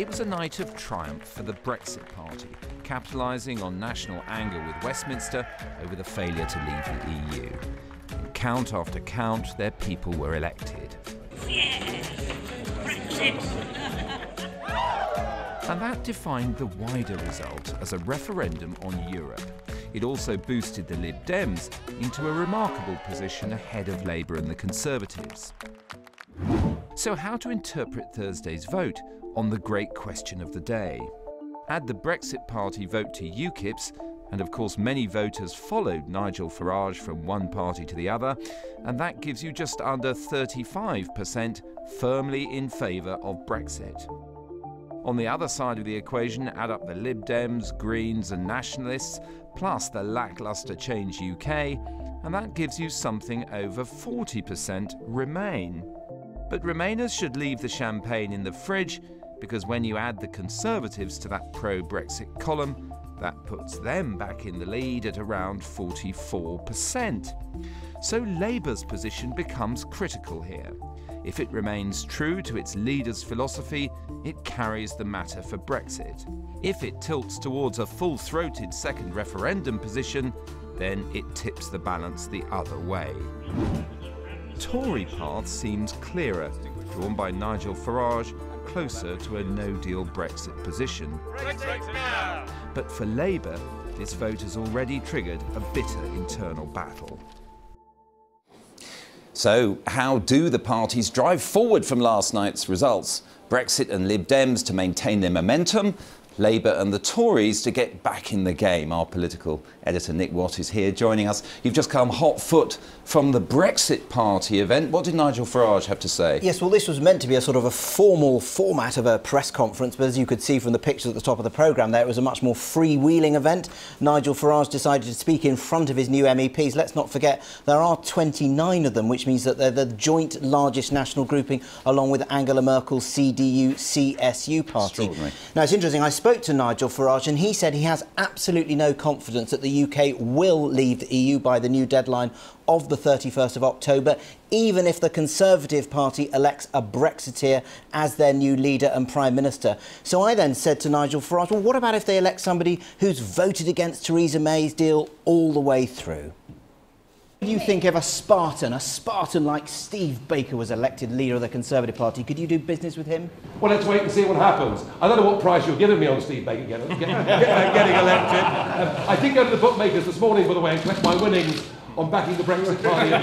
It was a night of triumph for the Brexit Party, capitalising on national anger with Westminster over the failure to leave the EU. And count after count, their people were elected. Yeah, Brexit! And that defined the wider result as a referendum on Europe. It also boosted the Lib Dems into a remarkable position ahead of Labour and the Conservatives. So how to interpret Thursday's vote on the great question of the day? Had the Brexit Party vote to UKIP's, and of course many voters followed Nigel Farage from one party to the other, and that gives you just under 35% firmly in favour of Brexit. On the other side of the equation, add up the Lib Dems, Greens and Nationalists, plus the lacklustre Change UK, and that gives you something over 40% Remain. But Remainers should leave the champagne in the fridge, because when you add the Conservatives to that pro-Brexit column, that puts them back in the lead at around 44%. So Labour's position becomes critical here. If it remains true to its leader's philosophy, it carries the matter for Brexit. If it tilts towards a full-throated second referendum position, then it tips the balance the other way. Tory path seems clearer, drawn by Nigel Farage, closer to a no-deal Brexit position. Brexit! But for Labour, this vote has already triggered a bitter internal battle. So, how do the parties drive forward from last night's results? Brexit and Lib Dems to maintain their momentum, Labour and the Tories to get back in the game. Our political editor Nick Watt is here joining us. You've just come hot foot from the Brexit Party event. What did Nigel Farage have to say? Yes, well, this was meant to be a sort of a formal format of a press conference, but as you could see from the pictures at the top of the programme there, it was a much more freewheeling event. Nigel Farage decided to speak in front of his new MEPs. Let's not forget, there are 29 of them, which means that they're the joint largest national grouping, along with Angela Merkel's CDU-CSU party. Now, it's interesting, I spoke to Nigel Farage and he said he has absolutely no confidence that the UK will leave the EU by the new deadline of the 31st of October, even if the Conservative Party elects a Brexiteer as their new leader and Prime Minister. So I then said to Nigel Farage, well, what about if they elect somebody who's voted against Theresa May's deal all the way through? What do you think if a Spartan like Steve Baker was elected leader of the Conservative Party? Could you do business with him? Well, let's wait and see what happens. I don't know what price you're giving me on Steve Baker getting elected. I did go to the bookmakers this morning, by the way, and collect my winnings on backing the Brexit Party in 3-1.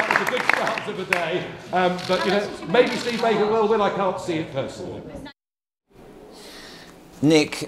That was a good start of the day. But, you know, maybe Steve Baker will win. I can't see it personally. Nick,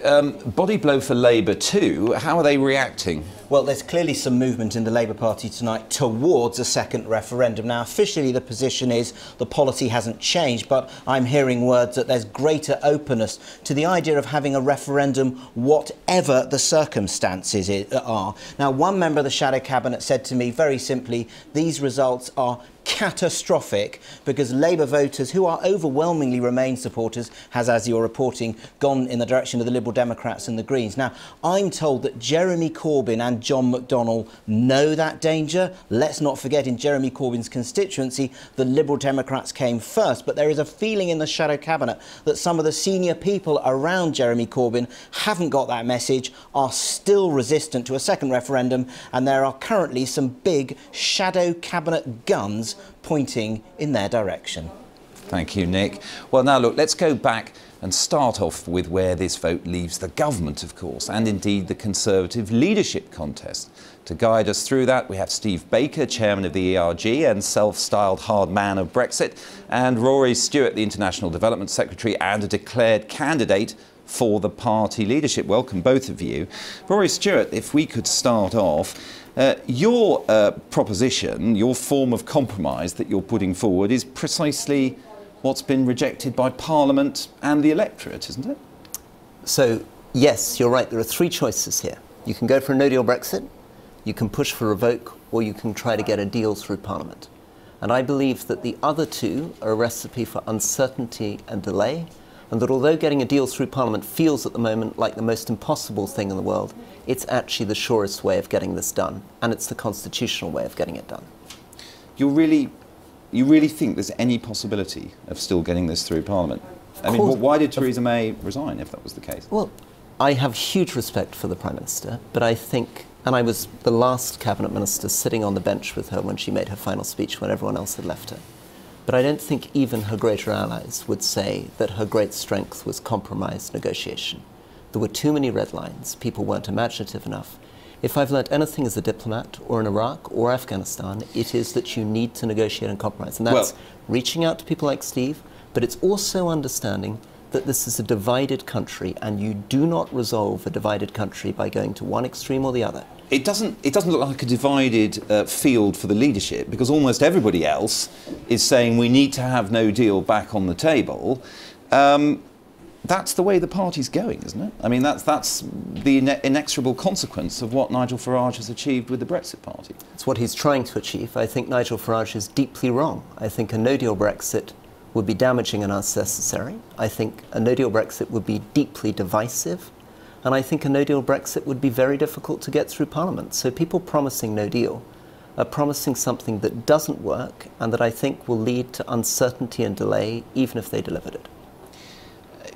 body blow for Labour too. How are they reacting? Well, there's clearly some movement in the Labour Party tonight towards a second referendum. Now, officially the position is the policy hasn't changed, but I'm hearing words that there's greater openness to the idea of having a referendum whatever the circumstances are. Now, one member of the Shadow Cabinet said to me very simply, these results are catastrophic because Labour voters, who are overwhelmingly Remain supporters, has, as you're reporting, gone in the direction of the Liberal Democrats and the Greens. Now, I'm told that Jeremy Corbyn and John McDonnell know that danger. Let's not forget, in Jeremy Corbyn's constituency, the Liberal Democrats came first. But there is a feeling in the Shadow Cabinet that some of the senior people around Jeremy Corbyn haven't got that message, are still resistant to a second referendum, and there are currently some big Shadow Cabinet guns pointing in their direction. Thank you, Nick. Well, now look, let's go back and start off with where this vote leaves the government, of course, and indeed the Conservative leadership contest. To guide us through that, we have Steve Baker, chairman of the ERG and self-styled hard man of Brexit, and Rory Stewart, the International Development Secretary and a declared candidate for the party leadership. Welcome, both of you. Rory Stewart, if we could start off, your proposition, your form of compromise that you're putting forward is precisely what's been rejected by Parliament and the electorate, isn't it? So, yes, you're right. There are three choices here. You can go for a no-deal Brexit, you can push for revoke, or you can try to get a deal through Parliament. And I believe that the other two are a recipe for uncertainty and delay, and that although getting a deal through Parliament feels at the moment like the most impossible thing in the world, it's actually the surest way of getting this done, and it's the constitutional way of getting it done. You're really you really think there's any possibility of still getting this through Parliament? I mean, why did Theresa May resign if that was the case? Well, I have huge respect for the Prime Minister, but I think, and I was the last Cabinet Minister sitting on the bench with her when she made her final speech when everyone else had left her. But I don't think even her greater allies would say that her great strength was compromise negotiation. There were too many red lines. People weren't imaginative enough. If I've learnt anything as a diplomat, or in Iraq, or Afghanistan, it is that you need to negotiate and compromise. And that's reaching out to people like Steve, but it's also understanding that this is a divided country, and you do not resolve a divided country by going to one extreme or the other. It doesn't look like a divided field for the leadership, because almost everybody else is saying we need to have no deal back on the table. That's the way the party's going, isn't it? I mean, that's the inexorable consequence of what Nigel Farage has achieved with the Brexit Party. It's what he's trying to achieve. I think Nigel Farage is deeply wrong. I think a no-deal Brexit would be damaging and unnecessary. I think a no-deal Brexit would be deeply divisive. And I think a no-deal Brexit would be very difficult to get through Parliament. So people promising no deal are promising something that doesn't work and that I think will lead to uncertainty and delay, even if they delivered it.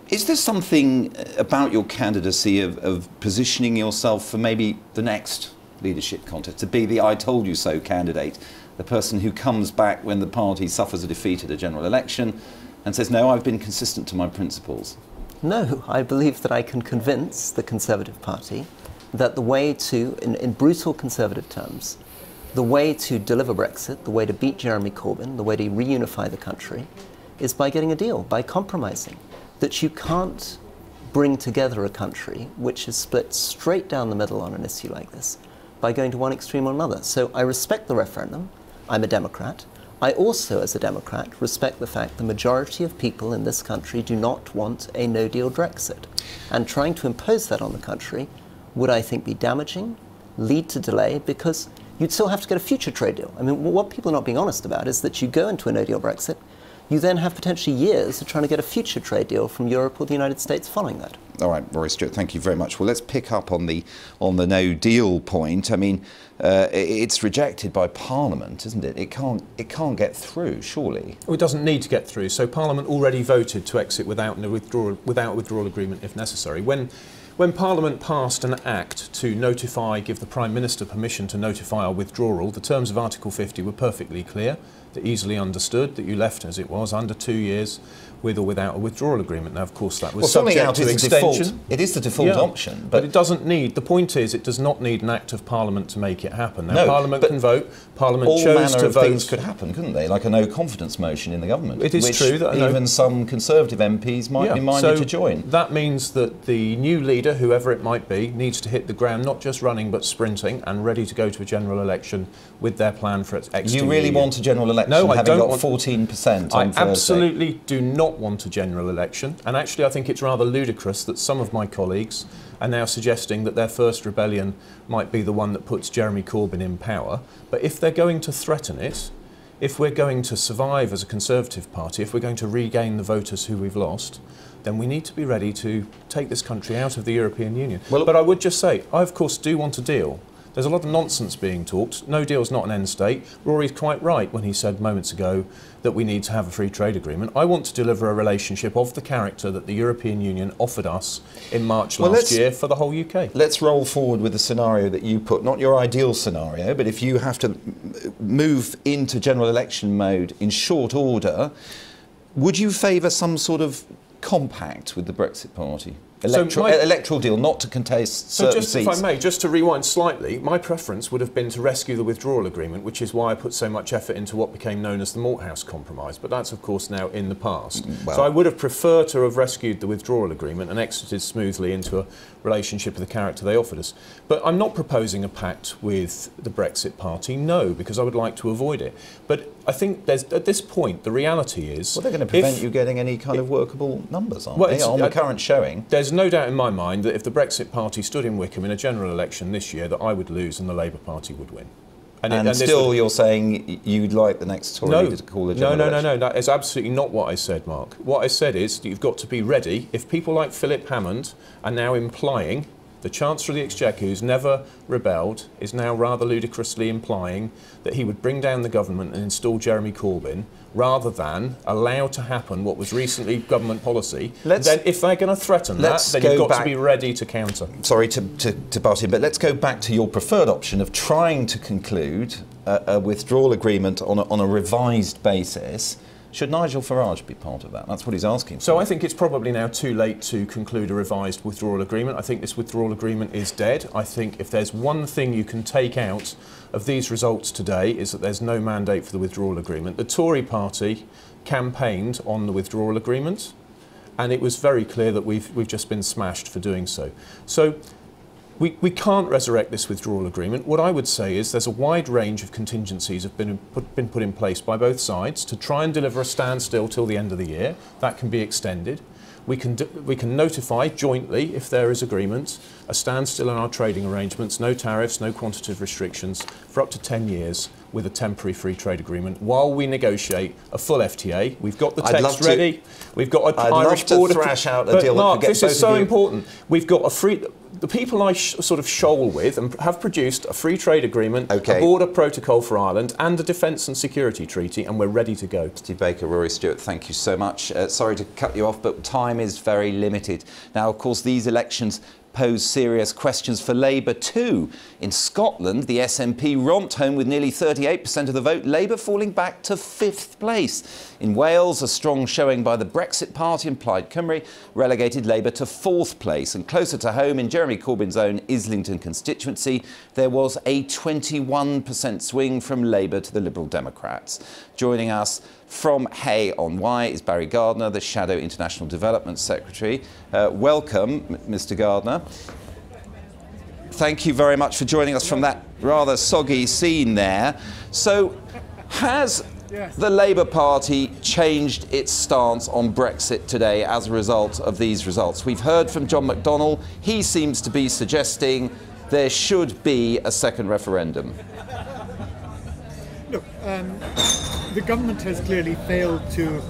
Is there something about your candidacy of positioning yourself for maybe the next leadership contest, to be the I told you so candidate, the person who comes back when the party suffers a defeat at a general election and says, no, I've been consistent to my principles? No, I believe that I can convince the Conservative Party that the way to, in brutal Conservative terms, the way to deliver Brexit, the way to beat Jeremy Corbyn, the way to reunify the country, is by getting a deal, by compromising. That you can't bring together a country which is split straight down the middle on an issue like this by going to one extreme or another. So I respect the referendum. I'm a Democrat. I also, as a Democrat, respect the fact the majority of people in this country do not want a no-deal Brexit. And trying to impose that on the country would, I think, be damaging, lead to delay, because you'd still have to get a future trade deal. I mean, what people are not being honest about is that you go into a no-deal Brexit, you then have potentially years of trying to get a future trade deal from Europe or the United States following that. All right, Rory Stewart, thank you very much. Well, let's pick up on the no deal point. I mean, it's rejected by Parliament, isn't it? It can't get through, surely. Well, it doesn't need to get through. So Parliament already voted to exit without withdrawal agreement if necessary. When Parliament passed an act to notify, give the Prime Minister permission to notify our withdrawal, the terms of Article 50 were perfectly clear. They're easily understood that you left, as it was, under 2 years with or without a withdrawal agreement. Now, of course, that was subject to extension. It is the default option. But it doesn't need... The point is, it does not need an act of Parliament to make it happen. Now, Parliament can vote. Parliament chose to vote. All manner of things could happen, couldn't they? Like a no-confidence motion in the government. It is true that... even some Conservative MPs might be minded to join. That means that the new leader, whoever it might be, needs to hit the ground, not just running, but sprinting, and ready to go to a general election with their plan for its exit. You really want a general election? No, I don't want... 14% on Thursday. I absolutely do not want a general election. And actually, I think it's rather ludicrous that some of my colleagues are now suggesting that their first rebellion might be the one that puts Jeremy Corbyn in power. But if they're going to threaten it, if we're going to survive as a Conservative Party, if we're going to regain the voters who we've lost, then we need to be ready to take this country out of the European Union. Well, but I would just say, I, of course, do want a deal. There's a lot of nonsense being talked. No deal's not an end state. Rory's quite right when he said moments ago that we need to have a free trade agreement. I want to deliver a relationship of the character that the European Union offered us in March last year for the whole UK. Let's roll forward with the scenario that you put, not your ideal scenario, but if you have to move into general election mode in short order, would you favour some sort of compact with the Brexit Party? Electoral deal, not to contest certain seats. If I may, just to rewind slightly, my preference would have been to rescue the withdrawal agreement, which is why I put so much effort into what became known as the Malthouse Compromise, but that's, of course, now in the past. Well, so I would have preferred to have rescued the withdrawal agreement and exited smoothly into a relationship of the character they offered us. But I'm not proposing a pact with the Brexit Party, no, because I would like to avoid it. But I think there's, at this point, the reality is... Well, they're going to prevent you getting any kind of workable numbers, aren't they, on the current showing? There's no doubt in my mind that if the Brexit Party stood in Wickham in a general election this year, that I would lose and the Labour Party would win. And still you're saying you'd like the next Tory leader to call a general election? No, that is absolutely not what I said, Mark. What I said is that you've got to be ready. If people like Philip Hammond are now implying The Chancellor of the Exchequer, who's never rebelled, is now rather ludicrously implying that he would bring down the government and install Jeremy Corbyn, rather than allow to happen what was recently government policy. Then if they're going to threaten that, then you've got to be ready to counter. Sorry to butt in, but let's go back to your preferred option of trying to conclude a withdrawal agreement on a revised basis. Should Nigel Farage be part of that? That's what he's asking for. So I think it's probably now too late to conclude a revised withdrawal agreement. I think this withdrawal agreement is dead. I think if there's one thing you can take out of these results today is that there's no mandate for the withdrawal agreement. The Tory party campaigned on the withdrawal agreement, and it was very clear that we've just been smashed for doing so. So we can't resurrect this withdrawal agreement. What I would say is there's a wide range of contingencies have been put in place by both sides to try and deliver a standstill till the end of the year. That can be extended. We can notify jointly, if there is agreement, a standstill in our trading arrangements, no tariffs, no quantitative restrictions, for up to 10 years with a temporary free trade agreement while we negotiate a full FTA. We've got the text ready. We've got an Irish border. I'd love to thrash out a deal. Mark, this is so important. We've got a free... The people I shoal with and have produced a free trade agreement, a border protocol for Ireland and a defence and security treaty, and we're ready to go. Steve Baker, Rory Stewart, thank you so much. Sorry to cut you off, but time is very limited. Now, of course, these elections pose serious questions for Labour too. In Scotland, the SNP romped home with nearly 38% of the vote, Labour falling back to 5th place. In Wales, a strong showing by the Brexit Party and Plaid Cymru relegated Labour to 4th place. And closer to home, in Jeremy Corbyn's own Islington constituency, there was a 21% swing from Labour to the Liberal Democrats. Joining us from Hay on Wye is Barry Gardiner, the Shadow International Development Secretary. Welcome, Mr. Gardiner. Thank you very much for joining us from that rather soggy scene there. So, has the Labour Party changed its stance on Brexit today as a result of these results? We've heard from John McDonnell. He seems to be suggesting there should be a second referendum. Look, the government has clearly failed to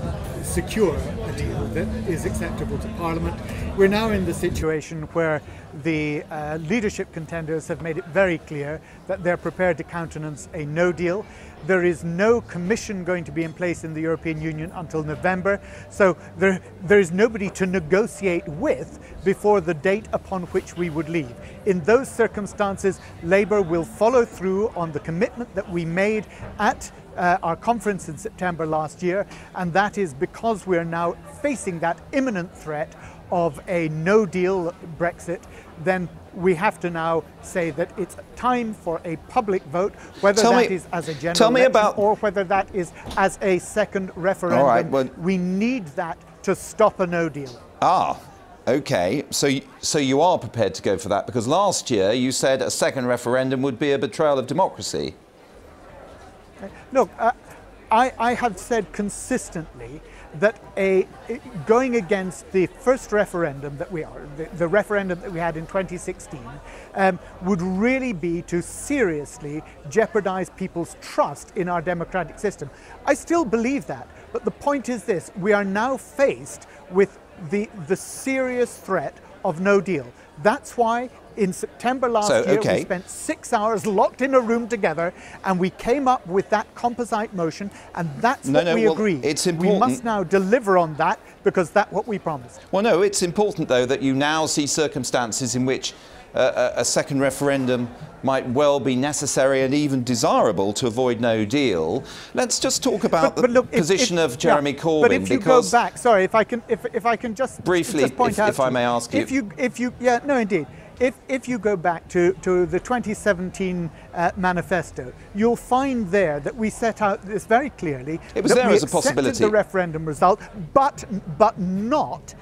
secure a deal that is acceptable to Parliament. We're now in the situation where the leadership contenders have made it very clear that they're prepared to countenance a no deal. There is no commission going to be in place in the European Union until November, so there is nobody to negotiate with before the date upon which we would leave. In those circumstances, Labour will follow through on the commitment that we made at our conference in September last year, and that is because we are now facing that imminent threat of a no-deal Brexit, then we have to now say that it's time for a public vote, whether that is as a general election or whether that is as a second referendum. We need that to stop a no-deal. Ah, OK. So you are prepared to go for that, because last year you said a second referendum would be a betrayal of democracy. Look, I have said consistently that going against the first referendum that the referendum that we had in 2016, would really be to seriously jeopardize people's trust in our democratic system. I still believe that, but the point is this: we are now faced with the serious threat of no deal. That's why in September last year, we spent 6 hours locked in a room together, and we came up with that composite motion, and that's what we agreed. It's important. We must now deliver on that, because that's what we promised. Well, no, it's important, though, that you now see circumstances in which a second referendum might well be necessary and even desirable to avoid no deal. Let's just talk about the position of Jeremy Corbyn. But if you go back, sorry, if I can just briefly, just point out, if I may ask you, if you go back to the 2017 manifesto, you'll find there that we set out this very clearly. It was there as a possibility. We accepted the referendum result, but not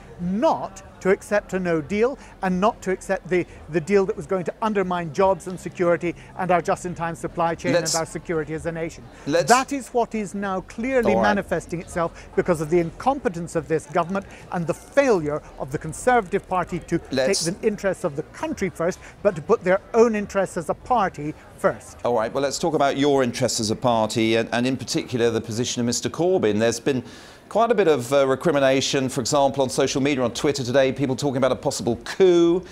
to accept a no deal, and not to accept the deal that was going to undermine jobs and security and our just-in-time supply chain and our security as a nation. That is what is now clearly manifesting itself because of the incompetence of this government and the failure of the Conservative Party to take the interests of the country first, but to put their own interests as a party first. All right, well, let's talk about your interests as a party, and in particular the position of Mr. Corbyn. There's been quite a bit of recrimination, for example, on social media, on Twitter today, people talking about a possible coup.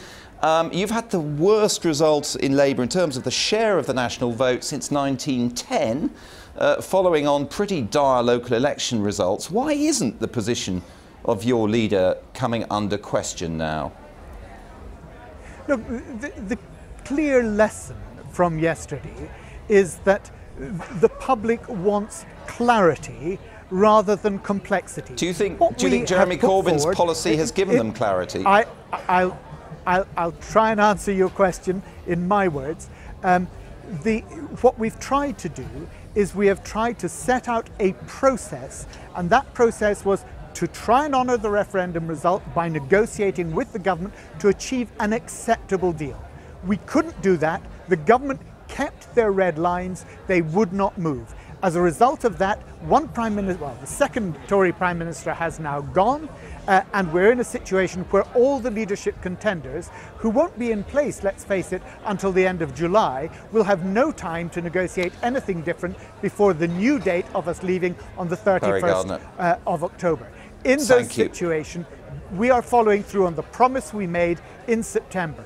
You've had the worst results in Labour in terms of the share of the national vote since 1910, following on pretty dire local election results. Why isn't the position of your leader coming under question now? Look, the clear lesson from yesterday is that the public wants clarity rather than complexity. Do you think Jeremy Corbyn's policy has given them clarity? I'll try and answer your question in my words. What we've tried to do is we have tried to set out a process, and that process was to try and honour the referendum result by negotiating with the government to achieve an acceptable deal. We couldn't do that. The government kept their red lines. They would not move. As a result of that, one Prime Minister, well, the second Tory Prime Minister has now gone, and we're in a situation where all the leadership contenders, who won't be in place, let's face it, until the end of July, will have no time to negotiate anything different before the new date of us leaving on the 31st of October. In this situation, we are following through on the promise we made in September.